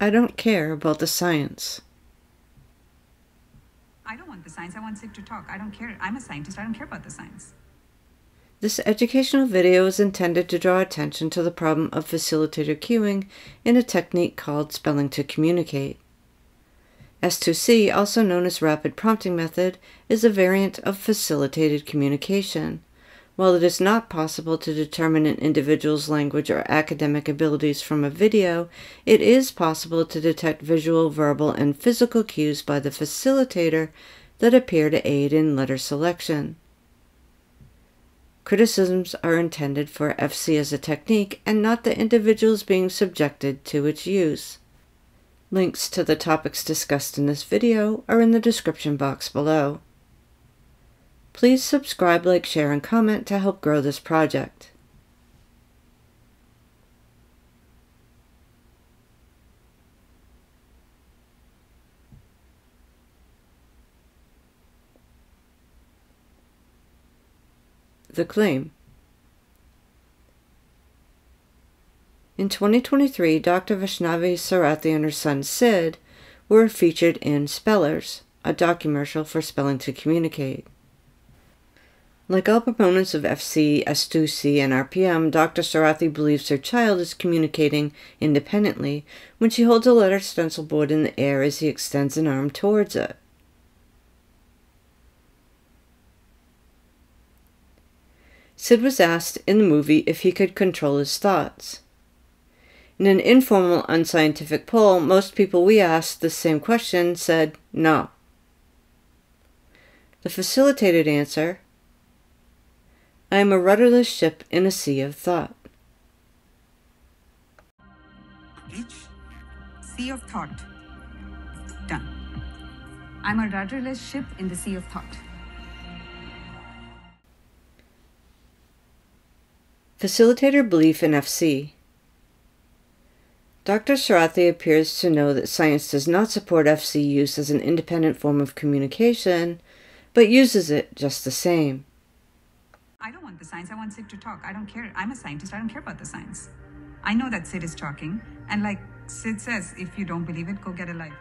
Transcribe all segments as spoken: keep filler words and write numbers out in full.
I don't care about the science. I don't want the science. I want Sid to talk. I don't care. I'm a scientist. I don't care about the science. This educational video is intended to draw attention to the problem of facilitator cueing in a technique called spelling to communicate. S two C, also known as rapid prompting method, is a variant of facilitated communication. While it is not possible to determine an individual's language or academic abilities from a video, it is possible to detect visual, verbal, and physical cues by the facilitator that appear to aid in letter selection. Criticisms are intended for F C as a technique and not the individuals being subjected to its use. Links to the topics discussed in this video are in the description box below. Please subscribe, like, share, and comment to help grow this project. The claim. In twenty twenty-three, Doctor Vaishnavi Sarathy and her son Sid were featured in Spellers, a documercial for spelling to communicate. Like all proponents of F C, S two C, and R P M, Doctor Sarathy believes her child is communicating independently when she holds a letter stencil board in the air as he extends an arm towards it. Sid was asked in the movie if he could control his thoughts. In an informal, unscientific poll, most people we asked the same question said no. The facilitated answer: I am a rudderless ship in a sea of thought. Which sea of thought? Done. I'm a rudderless ship in the sea of thought. Facilitator belief in F C. Doctor Sarathy appears to know that science does not support F C use as an independent form of communication, but uses it just the same. I don't want the science. I want Sid to talk. I don't care. I'm a scientist. I don't care about the science. I know that Sid is talking. And like Sid says, if you don't believe it, go get a life.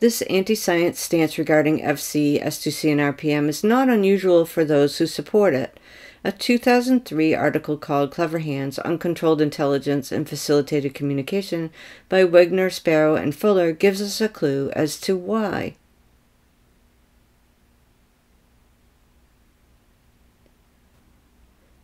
This anti-science stance regarding F C, S two C, and R P M is not unusual for those who support it. A two thousand three article called Clever Hands, Uncontrolled Intelligence, and Facilitated Communication by Wegner, Sparrow, and Fuller gives us a clue as to why.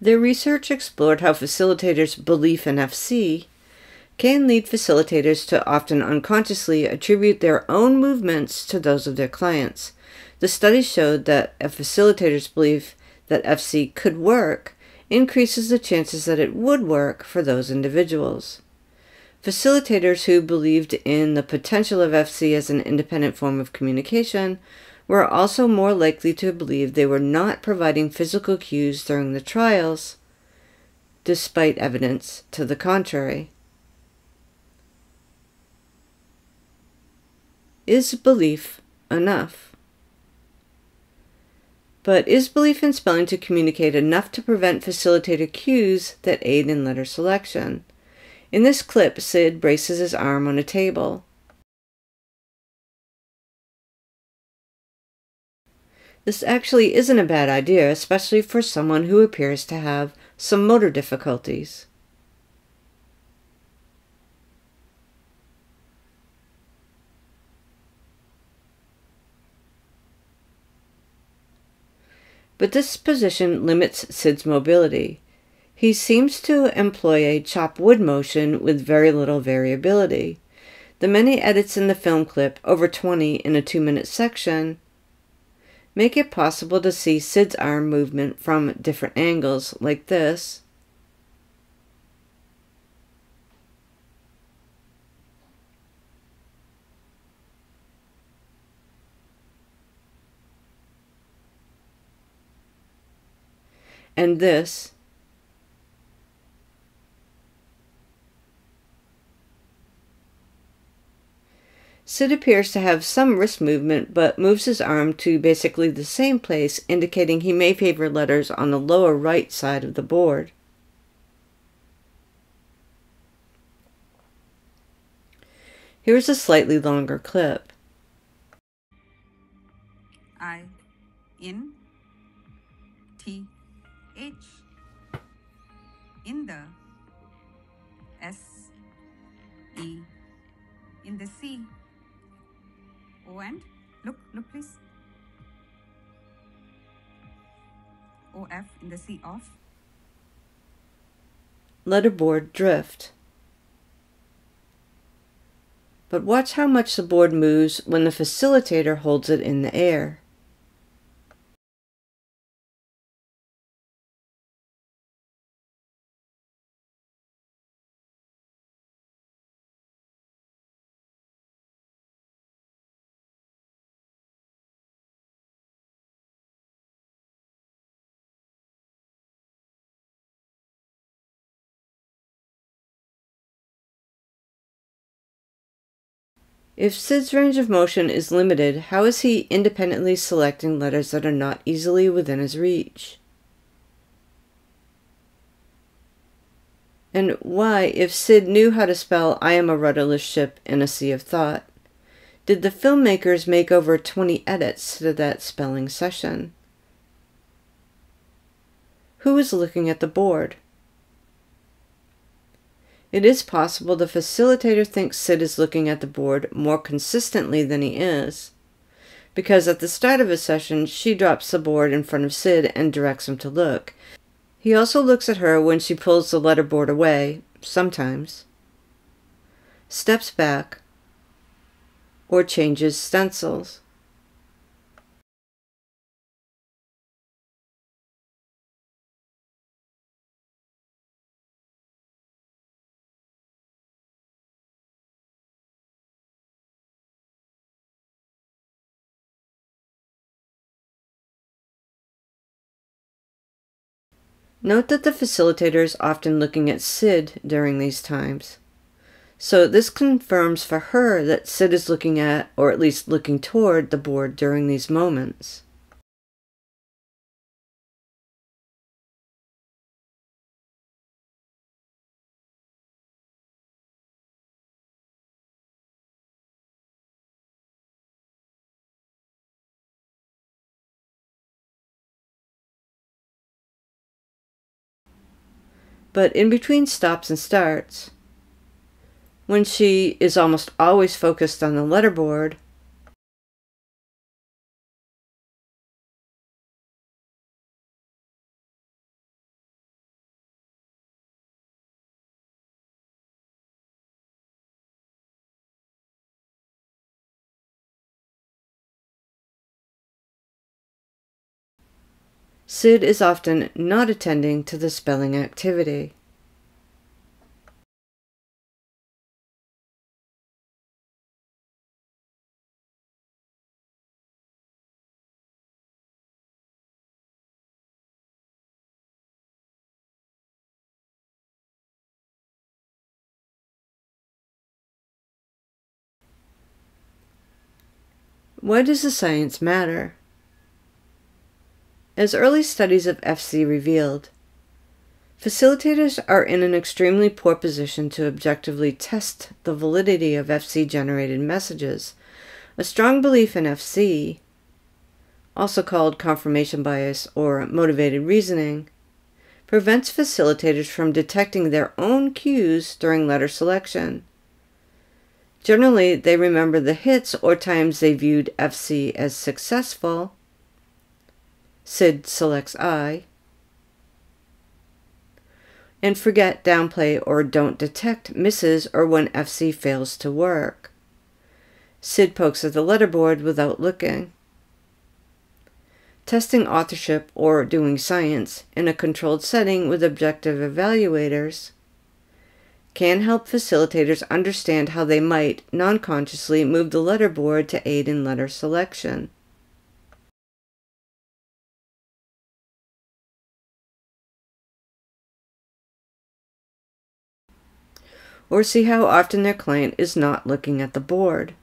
Their research explored how facilitators' belief in F C can lead facilitators to often unconsciously attribute their own movements to those of their clients. The study showed that a facilitator's belief that F C could work increases the chances that it would work for those individuals. Facilitators who believed in the potential of F C as an independent form of communication were also more likely to believe they were not providing physical cues during the trials, despite evidence to the contrary. Is belief enough? But is belief in spelling to communicate enough to prevent facilitated cues that aid in letter selection? In this clip, Sid braces his arm on a table. This actually isn't a bad idea, especially for someone who appears to have some motor difficulties. But this position limits Sid's mobility. He seems to employ a chop wood motion with very little variability. The many edits in the film clip, over twenty in a two-minute section, make it possible to see Sid's arm movement from different angles, like this. And this. Sid appears to have some wrist movement, but moves his arm to basically the same place, indicating he may favor letters on the lower right side of the board. Here's a slightly longer clip. I, in, T, H, in the, S, E, in the C, O, and, look, look please, O, F, in the C, off. Letterboard drift. But watch how much the board moves when the facilitator holds it in the air. If Sid's range of motion is limited, how is he independently selecting letters that are not easily within his reach? And why, if Sid knew how to spell "I am a rudderless ship in a sea of thought," did the filmmakers make over twenty edits to that spelling session? Who is looking at the board? It is possible the facilitator thinks Sid is looking at the board more consistently than he is, because at the start of a session, she drops the board in front of Sid and directs him to look. He also looks at her when she pulls the letterboard away, sometimes, steps back, or changes stencils. Note that the facilitator is often looking at Sid during these times. So this confirms for her that Sid is looking at, or at least looking toward, the board during these moments. But in between stops and starts, when she is almost always focused on the letterboard, Sid is often not attending to the spelling activity. Why does the science matter? As early studies of F C revealed, facilitators are in an extremely poor position to objectively test the validity of F C-generated messages. A strong belief in F C, also called confirmation bias or motivated reasoning, prevents facilitators from detecting their own cues during letter selection. Generally, they remember the hits or times they viewed F C as successful. Sid selects I, and forget, downplay, or don't detect misses or when F C fails to work. Sid pokes at the letterboard without looking. Testing authorship or doing science in a controlled setting with objective evaluators can help facilitators understand how they might non-consciously move the letterboard to aid in letter selection. Or see how often their client is not looking at the board.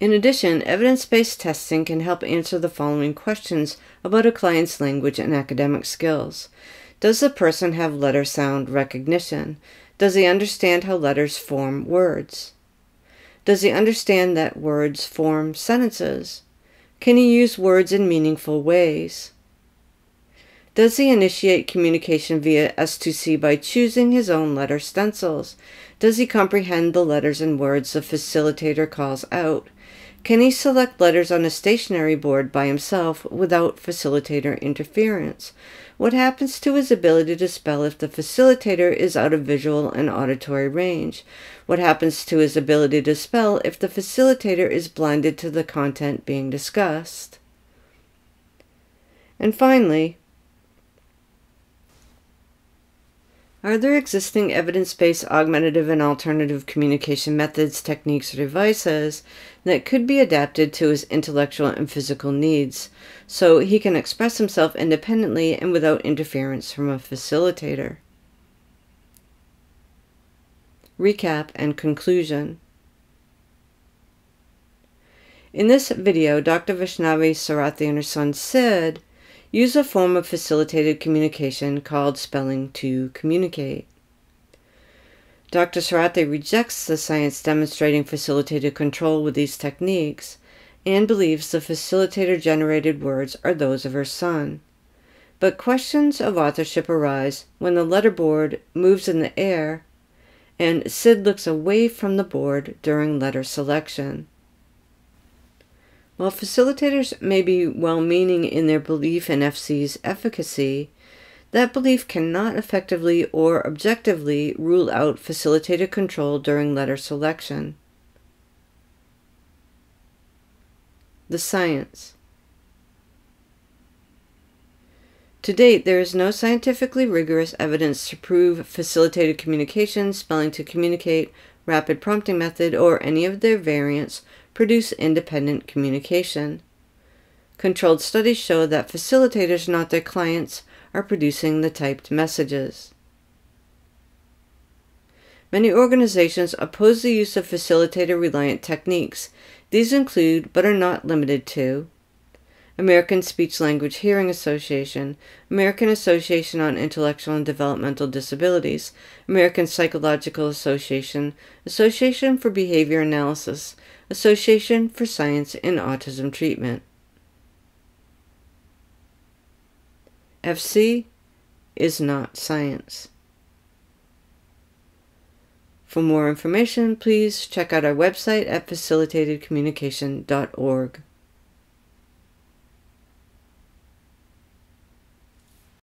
In addition, evidence-based testing can help answer the following questions about a client's language and academic skills. Does the person have letter sound recognition? Does he understand how letters form words? Does he understand that words form sentences? Can he use words in meaningful ways? Does he initiate communication via S two C by choosing his own letter stencils? Does he comprehend the letters and words the facilitator calls out? Can he select letters on a stationary board by himself without facilitator interference? What happens to his ability to spell if the facilitator is out of visual and auditory range? What happens to his ability to spell if the facilitator is blinded to the content being discussed? And finally, are there existing evidence-based augmentative and alternative communication methods, techniques, or devices that could be adapted to his intellectual and physical needs so he can express himself independently and without interference from a facilitator? Recap and conclusion. In this video, Doctor Vaishnavi Sarathy and her son Sid use a form of facilitated communication called spelling to communicate. Doctor Sarathy rejects the science demonstrating facilitated control with these techniques and believes the facilitator-generated words are those of her son. But questions of authorship arise when the letterboard moves in the air and Sid looks away from the board during letter selection. While facilitators may be well-meaning in their belief in F C's efficacy, that belief cannot effectively or objectively rule out facilitated control during letter selection. The science. To date, there is no scientifically rigorous evidence to prove facilitated communication, spelling to communicate, rapid prompting method, or any of their variants produce independent communication. Controlled studies show that facilitators, not their clients, are producing the typed messages. Many organizations oppose the use of facilitator-reliant techniques. These include, but are not limited to, American Speech-Language Hearing Association, American Association on Intellectual and Developmental Disabilities, American Psychological Association, Association for Behavior Analysis, Association for Science in Autism Treatment. F C is not science. For more information, please check out our website at facilitated communication dot org.